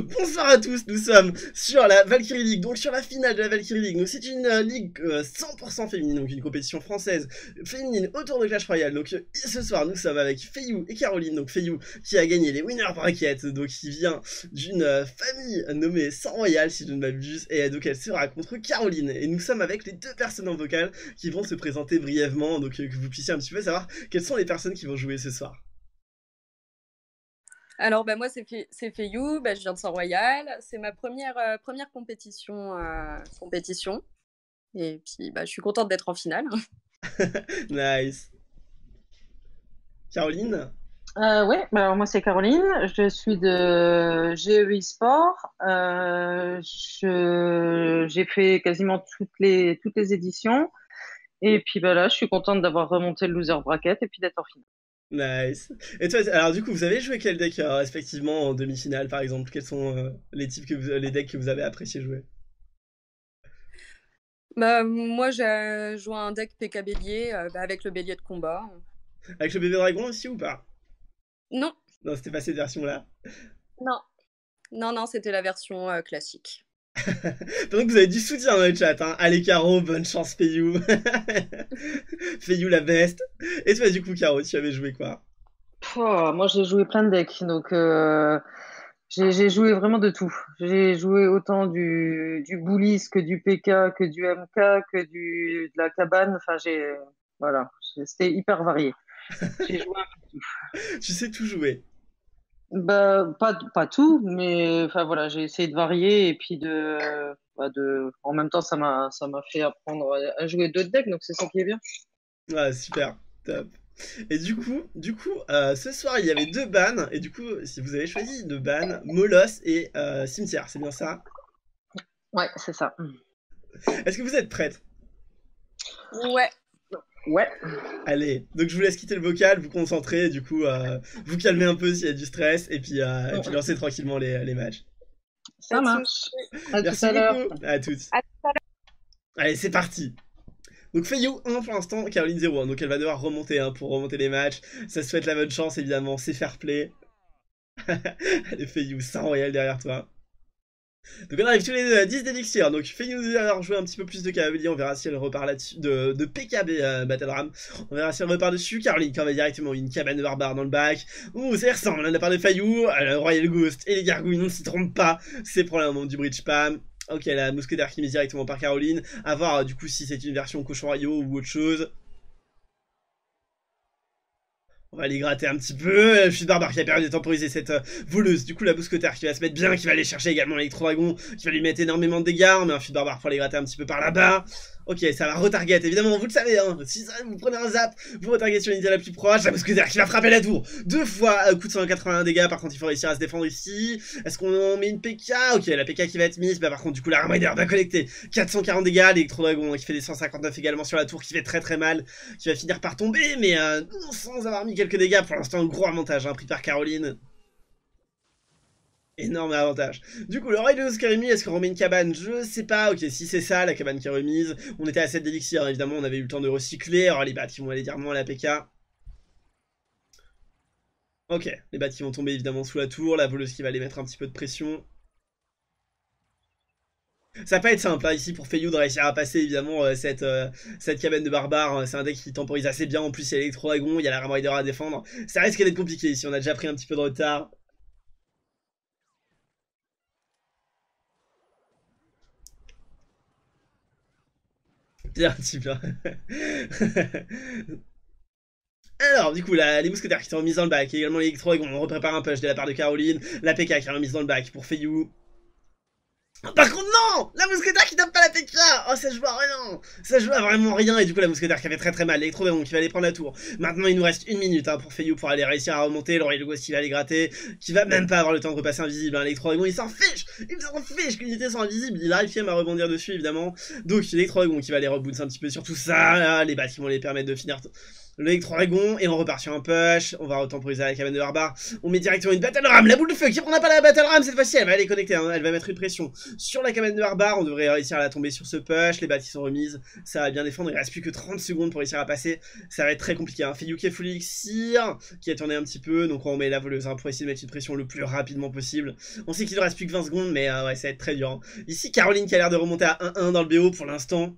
Bonsoir à tous, nous sommes sur la Valkyrie League, donc sur la finale de la Valkyrie League. Donc c'est une ligue 100% féminine, donc une compétition française féminine autour de Clash Royale. Donc ce soir nous sommes avec Pheyou et Karolyn. Donc Pheyou qui a gagné les winner bracket, donc qui vient d'une famille nommée Sans Royale si je ne m'abuse, et donc elle sera contre Karolyn. Et nous sommes avec les deux personnes en vocal qui vont se présenter brièvement, donc que vous puissiez un petit peu savoir quelles sont les personnes qui vont jouer ce soir. Alors moi c'est Pheyou, je viens de Sans Royale, c'est ma première compétition, et puis je suis contente d'être en finale. Nice. Karolyn? Ouais, alors moi c'est Karolyn, je suis de GE Sport, j'ai fait quasiment toutes les éditions, et puis là je suis contente d'avoir remonté le loser bracket et puis d'être en finale. Nice. Et toi, alors du coup, vous avez joué quel deck respectivement en demi-finale, par exemple? Quels sont les decks que vous avez apprécié jouer? Moi, j'ai joué un deck PK Bélier avec le bélier de combat. Avec le bébé dragon aussi ou pas? Non. Non, c'était pas cette version-là. Non. Non, non, c'était la version classique. Donc vous avez du soutien dans le chat, hein. Allez Caro, bonne chance Pheyou. Pheyou la best. Et toi du coup Caro, tu avais joué quoi? Oh, moi j'ai joué plein de decks, donc j'ai joué vraiment de tout. J'ai joué autant du Boulis que du PK, que du MK, que de la cabane, enfin j'ai... Voilà, c'était hyper varié. J'ai joué un peu de tout. Tu sais tout jouer? Pas tout, mais enfin voilà, j'ai essayé de varier et puis en même temps ça m'a fait apprendre à jouer d'autres decks, donc c'est ça qui est bien. Ouais, super, top. Et du coup, ce soir il y avait deux bans, et du coup si vous avez choisi deux bans, Molos et Cimetière, c'est bien ça? Ouais, c'est ça. Est-ce que vous êtes prête? Ouais. Ouais. Allez, donc je vous laisse quitter le vocal, vous concentrer, du coup, vous calmer un peu s'il y a du stress, et puis lancer tranquillement les matchs. Ça marche. Merci beaucoup. À toutes. À tout à l'heure. Allez, c'est parti. Donc Pheyou 1 pour l'instant, Karolyn 0. Donc elle va devoir remonter pour remonter les matchs. Ça se souhaite la bonne chance, évidemment, c'est fair play. Allez, Pheyou, Sans Royale derrière toi. Donc on arrive tous les deux à 10 d'élixir, donc Pheyou nous a rejoué un petit peu plus de cavalier, on verra si elle repart là-dessus, de PKB Battle Ram, on verra si elle repart dessus. Karolyn qui envoie directement une cabane de barbare dans le bac. Ouh, ça y ressemble, la part de Pheyou, le Royal Ghost et les gargouilles, on ne s'y trompe pas, c'est probablement du Bridge Pam. Ok, la mousquetaire qui mise directement par Karolyn, à voir du coup si c'est une version cochon royaux ou autre chose. On va les gratter un petit peu, je suis barbare qui a permis de temporiser cette voleuse. Du coup la bousquetaire qui va se mettre bien, qui va aller chercher également l'électro-dragon, qui va lui mettre énormément de dégâts, mais un fut barbare pour les gratter un petit peu par là-bas. Ok, ça va retarget, évidemment, vous le savez, hein, si vous prenez un zap, vous retargetez sur l'unité la plus proche. La bousquetaire qui va frapper la tour, deux fois, coup de 181 dégâts, par contre il faut réussir à se défendre ici. Est-ce qu'on en met une PK? Ok, la PK qui va être mise, par contre du coup la Reminder va collecter 440 dégâts, l'électro-dragon qui fait des 159 également sur la tour, qui fait très très mal, qui va finir par tomber, mais sans avoir mis quelques dégâts, pour l'instant un gros avantage pris par Karolyn. Énorme avantage. Du coup, le Royal Ghost qui est remis, est-ce qu'on remet une cabane? Je sais pas. Ok, si c'est ça, la cabane qui est remise. On était à 7 d'élixir, évidemment, on avait eu le temps de recycler. Alors, les battes qui vont aller directement à la PK. Ok, les battes qui vont tomber évidemment sous la tour. La voleuse qui va aller mettre un petit peu de pression. Ça va pas être simple ici pour Pheyou de réussir à passer évidemment cette cabane de barbare. C'est un deck qui temporise assez bien. En plus, il y a l'électro-dragon, il y a la Ram Rider à défendre. Ça risque d'être compliqué ici, on a déjà pris un petit peu de retard. Alors du coup les mousquetaires qui sont remises dans le bac, également l'électro-dragon, on reprépare un push de la part de Karolyn, la PK qui est remise dans le bac pour Pheyou. Par contre non, la mousquetaire qui tape pas la PK. Oh, ça joue à rien, ça joue à vraiment rien. Et du coup la mousquetaire qui avait très très mal, l'électro-dragon qui va aller prendre la tour. Maintenant il nous reste une minute pour Pheyou pour aller réussir à remonter. Le Royal Ghost qui va aller gratter, qui va même pas avoir le temps de repasser invisible. L'électro-dragon il s'en fiche que l'unité soit invisible, il arrive même à rebondir dessus évidemment. Donc l'électro-dragon qui va aller rebounce un petit peu sur tout ça, les battes qui vont les permettre de finir l'électro-dragon, et on repart sur un push. On va retemporiser la cabane de barbare. On met directement une battle ram. La boule de feu qui prendra pas la battle ram cette fois-ci. Elle va aller connecter, hein. Elle va mettre une pression sur la cabane de barbare. On devrait réussir à la tomber sur ce push. Les bâtis sont remises. Ça va bien défendre. Il reste plus que 30 secondes pour réussir à passer. Ça va être très compliqué. Hein. Pheyou qui est full elixir, qui a tourné un petit peu. Donc on met la voleuse hein, pour essayer de mettre une pression le plus rapidement possible. On sait qu'il ne reste plus que 20 secondes, mais ouais, ça va être très dur. Hein. Ici, Karolyn qui a l'air de remonter à 1-1 dans le BO pour l'instant.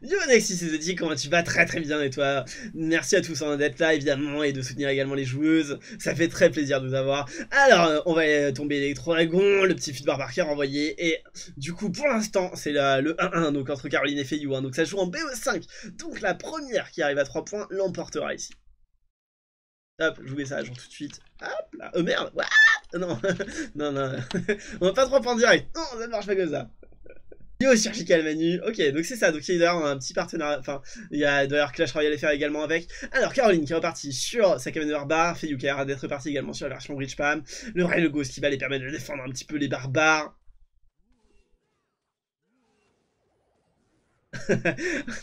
Yo Naxi, c'est Zeti, comment tu vas? Très très bien, et toi? Merci à tous d'être là évidemment et de soutenir également les joueuses, ça fait très plaisir de vous avoir. Alors on va tomber l'électro-dragon, le petit fut de barbare qui est renvoyé, et du coup pour l'instant c'est le 1-1 donc entre Karolyn et Pheyou, hein, donc ça joue en BO5, donc la première qui arrive à 3 points l'emportera ici. Hop, je vous mets ça à jour tout de suite. Hop là, oh merde, ouah non, non, non, on n'a pas 3 points direct, non ça ne marche pas comme ça. Yo Surgical Manu, ok donc c'est ça, donc il y a un petit partenariat, enfin il y a d'ailleurs Clash Royale à faire également avec. Alors Karolyn qui est repartie sur sa cabane de barbares, Pheyou qui a l'air d'être reparti également sur la version Bridge Pam, le Ray le Ghost qui va les permettre de défendre un petit peu les barbares.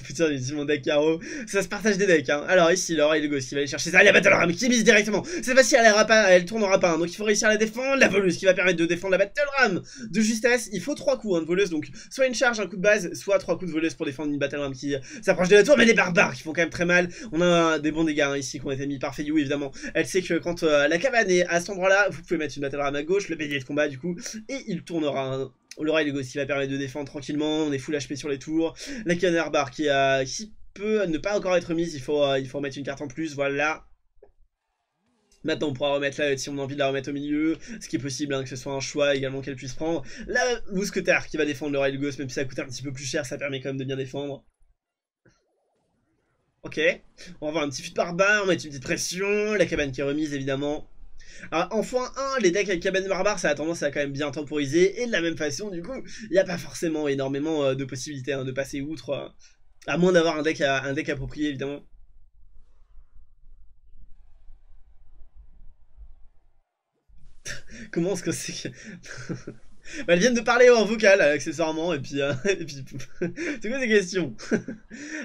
Putain, j'ai dit mon deck carreau. Ça se partage des decks hein. Alors ici Laura et le Ghost qui va aller chercher ça. La Battle Ram qui mise directement. C'est facile, elle tournera pas hein. Donc il faut réussir à la défendre. La voleuse qui va permettre de défendre la Battle Ram de justesse. Il faut 3 coups hein, de voleuse. Donc soit une charge, un coup de base, soit 3 coups de voleuse pour défendre une Battle Ram qui s'approche de la tour. Mais les barbares qui font quand même très mal. On a des bons dégâts hein, ici qui ont été mis par Pheyou évidemment. Elle sait que quand la cabane est à cet endroit là, vous pouvez mettre une Battle Ram à gauche, le bélier de combat du coup, et il tournera hein. Laura et le Ghost qui va permettre de défendre tranquillement, on est full HP sur les tours. La canard bar qui peut ne pas encore être mise, il faut remettre une carte en plus, voilà. Maintenant on pourra remettre là si on a envie de la remettre au milieu, ce qui est possible, hein, que ce soit un choix également qu'elle puisse prendre. La mousquetaire qui va défendre Laura et le Ghost, même si ça coûte un petit peu plus cher, ça permet quand même de bien défendre. Ok, on va avoir un petit fut de barbare, on met une petite pression, la cabane qui est remise évidemment. Alors, en point 1, les decks avec cabane barbare, ça a tendance à quand même bien temporiser, et de la même façon, du coup, il n'y a pas forcément énormément de possibilités hein, de passer outre, à moins d'avoir un deck approprié, évidemment. Comment est-ce que c'est que... Bah, elles viennent de parler en vocal, accessoirement, et puis c'est quoi ces questions?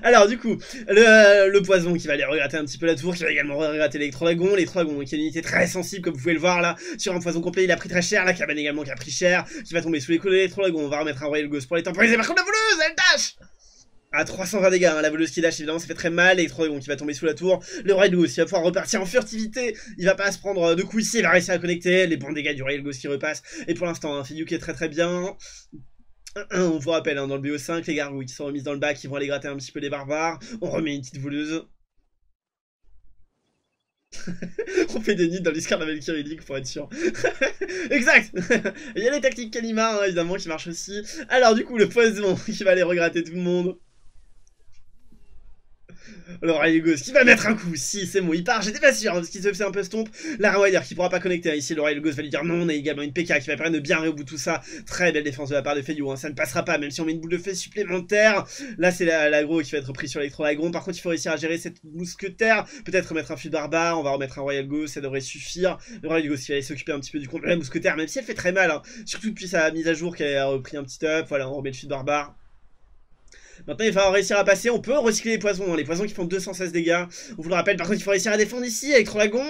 Alors, du coup, le poison qui va aller regretter un petit peu la tour, qui va également regretter l'électro-dragon. L'électro-dragon qui est une unité très sensible, comme vous pouvez le voir là, sur un poison complet, il a pris très cher. La cabane également qui a pris cher, qui va tomber sous les coups de l'électro-dragon. On va remettre un royal ghost pour les temporiser. Par contre, la voleuse, elle tâche à 320 dégâts, hein, la voleuse qui lâche évidemment ça fait très mal, l'électro-dragon qui va tomber sous la tour, le Royal Ghost il va pouvoir repartir en furtivité, il va pas se prendre de coups ici, il va réussir à connecter, les bons dégâts du Royal Ghost qui repassent, et pour l'instant hein, Pheyou qui est très très bien, on vous rappelle hein, dans le BO5 les gargouilles qui sont remises dans le bac, qui vont aller gratter un petit peu les barbares, on remet une petite voleuse. On fait des nids dans l'iscar de la Valkyrie League pour être sûr. Exact. Il y a les tactiques Kalima hein, évidemment qui marchent aussi. Alors du coup le poison qui va aller regretter tout le monde. Alors Ray Ghost qui va mettre un coup, si c'est bon il part, j'étais pas sûr hein, parce qu'il se fait un peu stomp. La Rider qui pourra pas connecter hein, ici le Ray Ghost va lui dire non, on a également une PK qui va permettre de bien réouvrir tout ça. Très belle défense de la part de Pheyou hein. Ça ne passera pas même si on met une boule de feu supplémentaire. Là c'est l'agro qui va être pris sur l'électro-dragon. Par contre il faut réussir à gérer cette mousquetaire, peut-être remettre un fut de barbare, on va remettre un Royal Ghost, ça devrait suffire. Le Royal Ghost qui va s'occuper un petit peu du compte de la mousquetaire, même si elle fait très mal hein. Surtout depuis sa mise à jour qu'elle a repris un petit up, voilà on remet le fut de barbare. Maintenant il va réussir à passer, on peut recycler les poisons qui font 216 dégâts, on vous le rappelle, par contre il faut réussir à défendre ici, électro-dragon,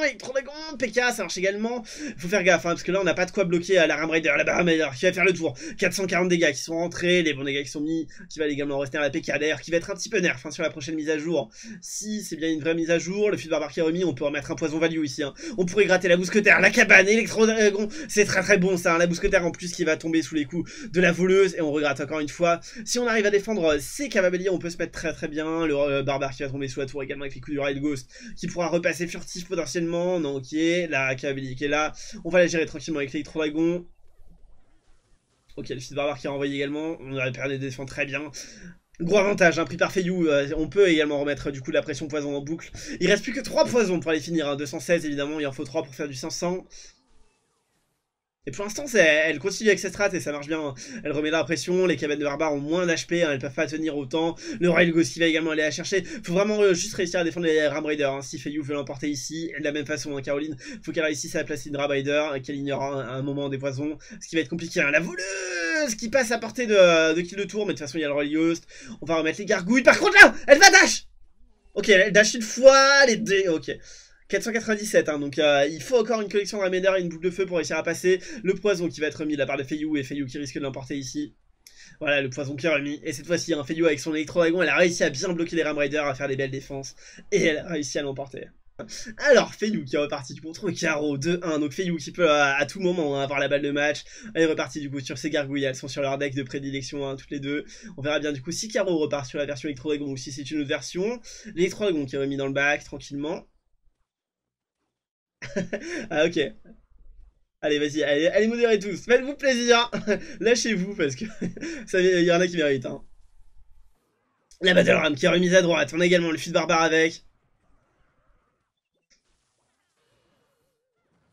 PK ça marche également, faut faire gaffe hein, parce que là on n'a pas de quoi bloquer la Ram Raider, la Ram Raider qui va faire le tour, 440 dégâts qui sont rentrés, les bons dégâts qui sont mis, qui va également rester à la PK d'ailleurs, qui va être un petit peu nerf hein, sur la prochaine mise à jour, si c'est bien une vraie mise à jour, le fut de barbare qui est remis, on peut remettre un poison value ici, hein. On pourrait gratter la mousquetaire, la cabane, électro-dragon, c'est très très bon ça, hein. La mousquetaire en plus qui va tomber sous les coups de la voleuse, et on regrette encore une fois, si on arrive à défendre cavalier, on peut se mettre très très bien. Le barbare qui va tomber sous la tour également avec les coups du Royal Ghost qui pourra repasser furtif potentiellement. Non, ok, la cavalier qui est là, on va la gérer tranquillement avec l'électro-dragon. Ok, le fils de barbare qui est renvoyé également. On a perdu des défenses très bien. Gros avantage, hein, pris par Pheyou, on peut également remettre du coup la pression poison en boucle. Il reste plus que 3 poisons pour aller finir, hein, 216 évidemment, il en faut 3 pour faire du 500. Et pour l'instant, elle continue avec ses strats et ça marche bien, hein. Elle remet la pression, les cabanes de barbares ont moins d'HP, hein, elles peuvent pas tenir autant. Le Royal Ghost qui va également aller la chercher. Faut vraiment juste réussir à défendre les Ram Raiders, hein. Si Pheyou veut l'emporter ici, de la même façon, hein, Karolyn, faut qu'elle réussisse à placer une Ram Raider, qu'elle ignore à un moment des poisons, ce qui va être compliqué, hein. La voleuse qui passe à portée de kill de tour, mais de toute façon, il y a le Royal Ghost. On va remettre les gargouilles. Par contre, là, elle va dash. Ok, elle dash une fois, les dés, ok. 497, hein, donc il faut encore une collection de Ramédard et une boule de feu pour réussir à passer. Le poison qui va être remis de la part de Pheyou et Pheyou qui risque de l'emporter ici. Voilà, le poison qui est remis. Et cette fois-ci, hein, Pheyou avec son électro-dragon, elle a réussi à bien bloquer les Ram Raiders, à faire des belles défenses. Et elle a réussi à l'emporter. Alors, Pheyou qui est reparti du contre Caro 2-1. Donc Pheyou qui peut à tout moment, hein, avoir la balle de match. Elle est repartie du coup sur ses gargouilles. Elles sont sur leur deck de prédilection, hein, toutes les deux. On verra bien du coup si Caro repart sur la version électro-dragon ou si c'est une autre version. L'électro-dragon qui est remis dans le bac tranquillement. Ah ok. Allez vas-y, allez modérer tous, faites-vous plaisir. Lâchez-vous parce que il y en a qui méritent, hein. La Battle Ram qui est remise à droite. On a également le fils barbare avec.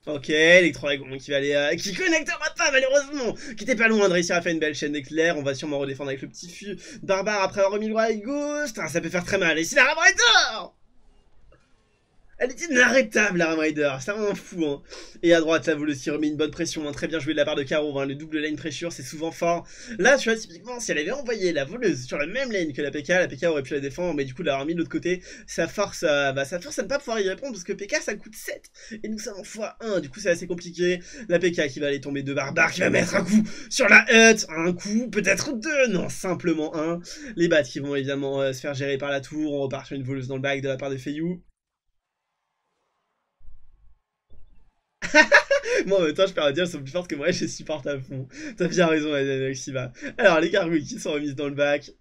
Ok, Electro-Dragon qui va aller... qui connectera pas malheureusement. Qui était pas loin de réussir à faire une belle chaîne d'éclairs. On va sûrement redéfendre avec le petit fût barbare après avoir remis le Royal Ghost. Ah, ça peut faire très mal. Et si la Ram Raider, elle est inarrêtable la Ram Raider, c'est vraiment fou, hein. Et à droite, là, vous le remet une bonne pression, hein. Très bien joué de la part de Caro, hein. Le double lane pressure, c'est souvent fort. Là, tu vois, typiquement, si elle avait envoyé la voleuse sur la même lane que la PK aurait pu la défendre, mais du coup, l'avoir mis de l'autre côté, ça force à ne pas pouvoir y répondre, parce que PK, ça coûte 7, et nous, ça en x1, du coup, c'est assez compliqué. La PK qui va aller tomber de barbares, qui va mettre un coup sur la hutte, un coup, peut-être deux, non, simplement un. Les bats qui vont évidemment se faire gérer par la tour, on repart sur une voleuse dans le back de la part de Pheyou. Moi en même temps je perds à dire, elles sont plus fortes que moi, je les supporte à fond. T'as bien raison Naxiva. Alors les gargouilles qui sont remises dans le bac.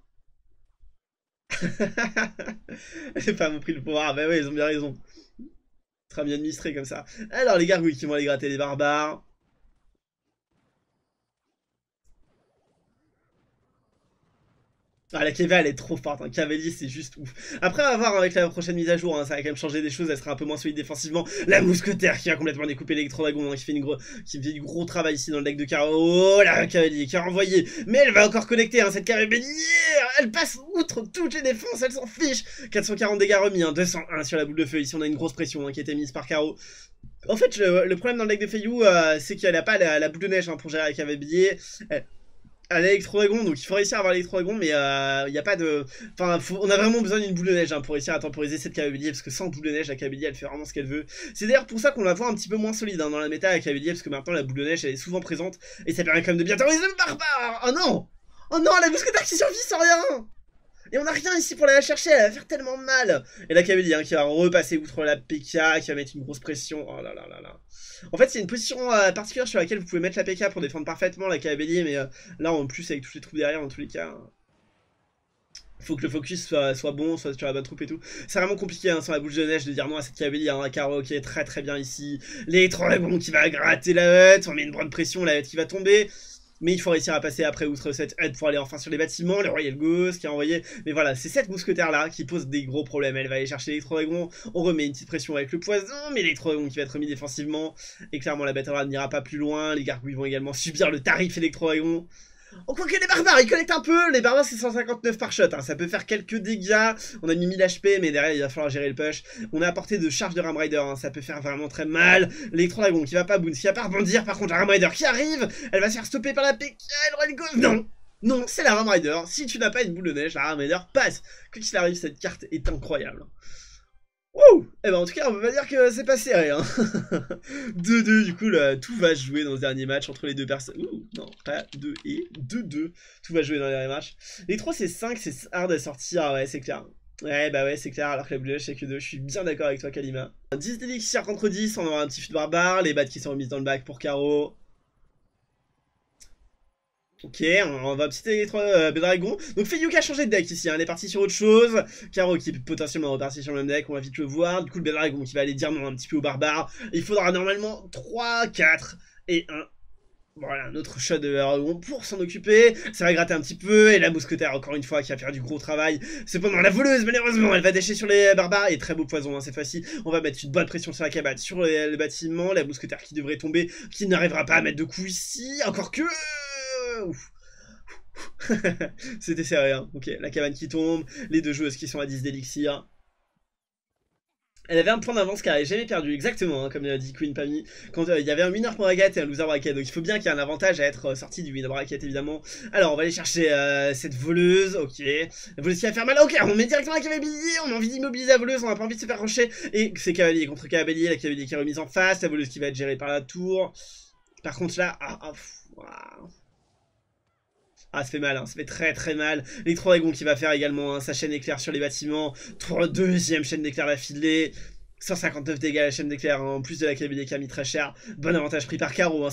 Les femmes ont pris le pouvoir, bah ouais ils ont bien raison. Très bien administré comme ça. Alors les gargouilles qui vont aller gratter les barbares. Ah, la Keva elle est trop forte, hein. Cavalier c'est juste ouf. Après on va voir, hein, avec la prochaine mise à jour, hein, ça va quand même changer des choses, elle sera un peu moins solide défensivement. La mousquetaire qui a complètement découpé l'électro-dragon, hein, qui fait du gros travail ici dans le deck de Caro. Oh la cavalier qui a renvoyé, mais elle va encore connecter, hein, cette cavalière. Elle passe outre toutes les défenses, elle s'en fiche. 440 dégâts remis, hein, 201 sur la boule de feu. Ici on a une grosse pression, hein, qui a été mise par Caro. En fait le problème dans le deck de Pheyou, c'est qu'elle a pas la boule de neige, hein, pour gérer la cavalier. À l'électro-dragon, donc il faut réussir à avoir l'électro-dragon, mais il n'y a pas de... Enfin, on a vraiment besoin d'une boule de neige, hein, pour réussir à temporiser cette cavalier, parce que sans boule de neige, la cavalier, elle fait vraiment ce qu'elle veut. C'est d'ailleurs pour ça qu'on la voit un petit peu moins solide, hein, dans la méta, la cavalier, parce que maintenant, la boule de neige, elle est souvent présente, et ça permet quand même de bien temporiser le barbare. Oh non! Oh non, la mousquetaire qui survit sans rien! Et on a rien ici pour aller la chercher, elle va faire tellement mal. Et la cavalier, hein, qui va repasser outre la PK, qui va mettre une grosse pression. Oh là là là là. En fait, c'est une position particulière sur laquelle vous pouvez mettre la PK pour défendre parfaitement la cavalier, mais là en plus, avec toutes les troupes derrière, en tous les cas. Hein. Faut que le focus soit bon, soit sur la bonne troupe et tout. C'est vraiment compliqué, hein, sans la boule de neige de dire non à cette cavalier, hein. Caro qui est très très bien ici. L'électro-dragon qui va gratter la hutte, on met une bonne pression, la hutte qui va tomber. Mais il faut réussir à passer après outre cette aide pour aller enfin sur les bâtiments. Le Royal Ghost qui a envoyé. Mais voilà, c'est cette mousquetaire là qui pose des gros problèmes. Elle va aller chercher l'électro-dragon. On remet une petite pression avec le poison. Mais l'électro-dragon qui va être remis défensivement. Et clairement, la battle n'ira pas plus loin. Les gargouilles vont également subir le tarif électro-dragon. Oh, quoi que les barbares, ils connectent un peu. Les barbares, c'est 159 par shot. Hein. Ça peut faire quelques dégâts. On a mis 1000 HP, mais derrière, il va falloir gérer le push. On a apporté de charge de Ram Raider. Hein. Ça peut faire vraiment très mal. L'électro-dragon qui va pas bounce, qui va pas rebondir. Par contre, la Ram Raider qui arrive. Elle va se faire stopper par la PK. Non, non, c'est la Ram Raider. Si tu n'as pas une boule de neige, la Ram Raider passe. Quoi qu'il arrive, cette carte est incroyable. Wouh! Eh ben en tout cas, on peut pas dire que c'est pas serré, hein. 2-2, du coup, là, tout va jouer dans le dernier match entre les deux personnes. Ouh, non, pas 2 et 2-2. Tout va jouer dans le dernier match. Les 3, c'est 5, c'est hard à sortir, ouais, c'est clair. Ouais, bah ouais, c'est clair, alors que la boule de neige, c'est que 2. Je suis bien d'accord avec toi, Kalima. 10 d'élixir contre 10, on aura un petit fût de barbare. Les battes qui sont remises dans le bac pour Caro. Ok, on va petit électro-dragon. Donc Pheyou a changé de deck ici, hein, elle est partie sur autre chose. Caro qui est potentiellement repartie sur le même deck, on va vite le voir. Du coup le Bédragon qui va aller dire non un petit peu aux barbares. Il faudra normalement 3, 4 et 1. Voilà, un autre shot de Dragon pour s'en occuper. Ça va gratter un petit peu. Et la mousquetaire, encore une fois, qui va faire du gros travail. Cependant, la voleuse, malheureusement, elle va décher sur les barbares. Et très beau poison, hein, cette fois-ci. On va mettre une bonne pression sur la cabane, sur le bâtiment. La mousquetaire qui devrait tomber, qui n'arrivera pas à mettre de coups ici. Encore que... Ouf. C'était sérieux, hein. Ok, la cabane qui tombe. Les deux joueuses qui sont à 10 d'élixir. Elle avait un point d'avance car elle n'avait jamais perdu, exactement, hein, comme l'a dit Queen Pammy. Quand il y avait un winner bracket et un loser bracket, donc il faut bien qu'il y ait un avantage à être sorti du winner bracket, évidemment. Alors on va aller chercher cette voleuse, ok. La voleuse qui va faire mal, ok, on met directement la cavalier, on a envie d'immobiliser la voleuse, on n'a pas envie de se faire rocher. Et c'est cavalier contre cavalier, la cavalier qui est remise en face, la voleuse qui va être gérée par la tour. Par contre là, ah, ça fait mal, hein, ça fait très très mal. Les trois dragons qui va faire également hein, sa chaîne éclair sur les bâtiments. Deuxième chaîne d'éclair d'affilée. 159 dégâts la chaîne d'éclair, hein, en plus de la KBD qui a mis très cher. Bon avantage pris par Caro. Hein,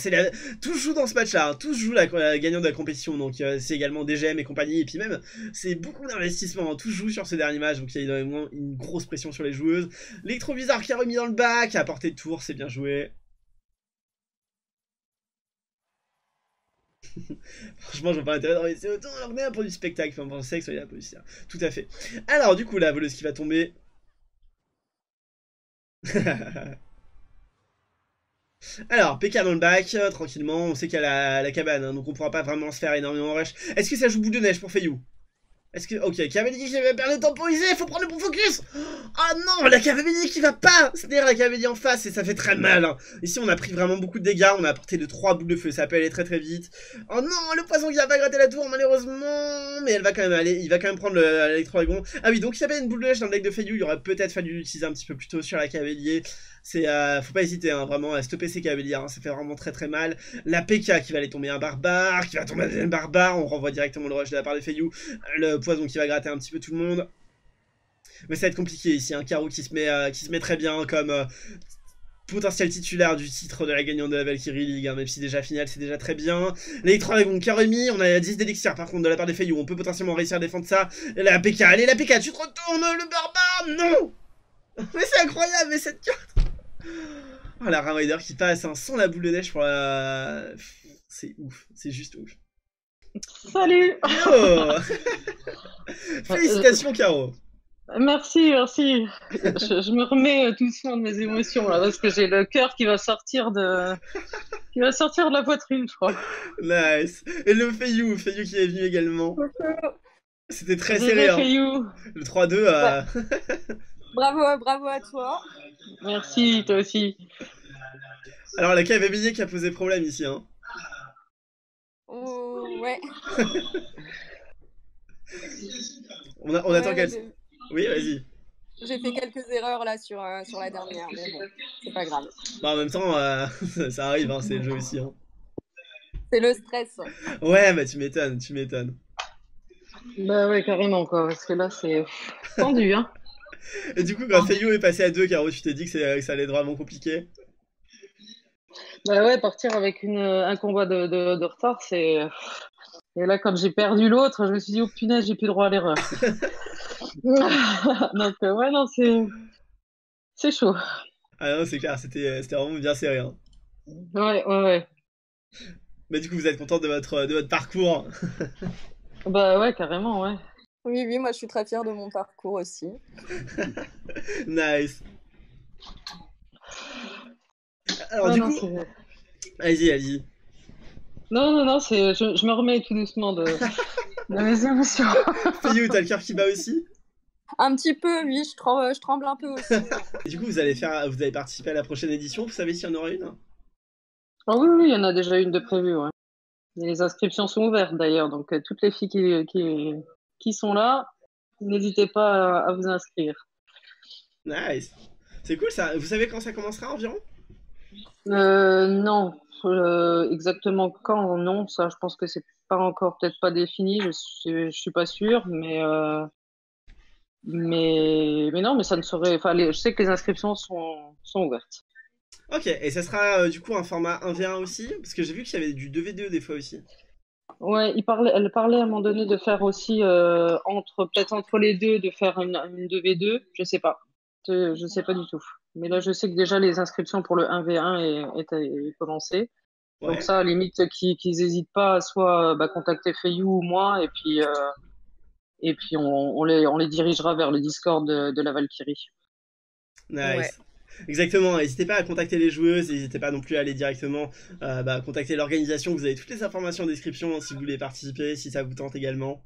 tout joue dans ce match-là, hein, tout joue la gagnante de la compétition. Donc c'est également DGM et compagnie. Et puis même, c'est beaucoup d'investissement. Hein, tout joue sur ce dernier match, donc il y a évidemment une grosse pression sur les joueuses. L'électroviseur qui a remis dans le bac, à portée de tour, c'est bien joué. Franchement, j'en parle intérêt d'en laisser autant alors qu'on est là pour du spectacle. Enfin, on sait que ça y est la police. Tout à fait. Alors, du coup, la voleuse qui va tomber. Alors, PK dans le bac, tranquillement. On sait qu'elle a la cabane, hein, donc on pourra pas vraiment se faire énormément en rush. Est-ce que ça joue boule de neige pour Pheyou? Est-ce que... Ok, Cavalier qui va perdre le temporisé, faut prendre le bon focus. Ah non, la Cavalier qui va pas. C'est derrière la Cavalier en face et ça fait très mal. Hein. Ici on a pris vraiment beaucoup de dégâts, on a apporté de 3 boules de feu, ça peut aller très très vite. Oh non, le poison qui va pas gratter la tour malheureusement. Mais elle va quand même aller, il va quand même prendre l'électro-dragon. Ah oui, donc il y avait une boule de neige dans le deck de Pheyou, il aurait peut-être fallu l'utiliser un petit peu plus tôt sur la Cavalier. C'est, faut pas hésiter hein, vraiment à stopper ces cavaliers, hein, ça fait vraiment très très mal. La PK qui va aller tomber un barbare, qui va tomber un barbare, on renvoie directement le rush de la part de Pheyou. Le poison qui va gratter un petit peu tout le monde. Mais ça va être compliqué ici, un Caro qui se met très bien comme potentiel titulaire du titre de la gagnante de la Valkyrie League, hein, même si déjà finale c'est déjà très bien. L'électro dragon qui a remis, on a 10 d'élixir par contre de la part de Pheyou, on peut potentiellement réussir à défendre ça. La PK, allez la PK, tu te retournes, le barbare, non. Mais c'est incroyable, mais cette carte. Oh, la Ramider qui passe hein, sans la boule de neige pour la... C'est ouf, c'est juste ouf. Salut. Oh. Félicitations Caro. Merci, merci. Je me remets doucement de mes émotions là, parce que j'ai le cœur qui va sortir de... qui va sortir de la poitrine je crois. Nice. Et le Pheyou qui est venu également. C'était très serré hein. Le 3-2 Bravo à toi. Merci, toi aussi. Alors, la KVB qui a posé problème ici, hein. Oh, ouais. on attend qu'elle... Oui, vas-y. J'ai fait quelques erreurs, là, sur la dernière, mais bon, c'est pas grave. Bah, en même temps, ça arrive, hein, c'est le jeu aussi, hein. C'est le stress. Ouais, bah, tu m'étonnes. Bah, ouais, carrément, quoi, parce que là, c'est tendu, hein. Et du coup, quand Pheyou est passé à 2, Caro, tu t'es dit que ça allait être vraiment compliqué? Bah ouais, partir avec un combat de retard, c'est... Et là, comme j'ai perdu l'autre, je me suis dit, oh punaise, j'ai plus droit à l'erreur. Donc ouais, non, c'est chaud. Ah non, c'est clair, c'était vraiment bien serré. Hein. Ouais. Bah du coup, vous êtes contente de votre parcours? Bah ouais, carrément, ouais. Oui, moi je suis très fière de mon parcours aussi. Nice. Alors du coup... Allez-y. Non, je me remets tout doucement de mes émotions. Pheyou, t'as le cœur qui bat aussi? Un petit peu, oui, je tremble un peu aussi. Et du coup, vous allez participer à la prochaine édition, vous savez s'il y en aura une? Ah oui, il y en a déjà une de prévue. Ouais. Les inscriptions sont ouvertes d'ailleurs, donc toutes les filles qui sont là, n'hésitez pas à vous inscrire. Nice, c'est cool ça. Vous savez quand ça commencera environ? Non, exactement quand, non, ça je pense que c'est pas encore, peut-être pas défini, je suis pas sûre, mais non, mais ça ne serait, enfin, je sais que les inscriptions sont ouvertes. Ok, et ça sera du coup un format 1v1 aussi, parce que j'ai vu qu'il y avait du 2v2 des fois aussi. Ouais, elle parlait à un moment donné de faire aussi, peut-être entre les deux, de faire une 2v2, je sais pas du tout. Mais là, je sais que déjà les inscriptions pour le 1v1 est commencée. Ouais. Donc ça, limite, qu'ils n'hésitent pas à soit contacter Pheyou ou moi, et puis on les dirigera vers le Discord de la Valkyrie. Nice. Ouais. Exactement, n'hésitez pas à contacter les joueuses, n'hésitez pas non plus à aller directement contacter l'organisation, vous avez toutes les informations en description si vous voulez participer, si ça vous tente également.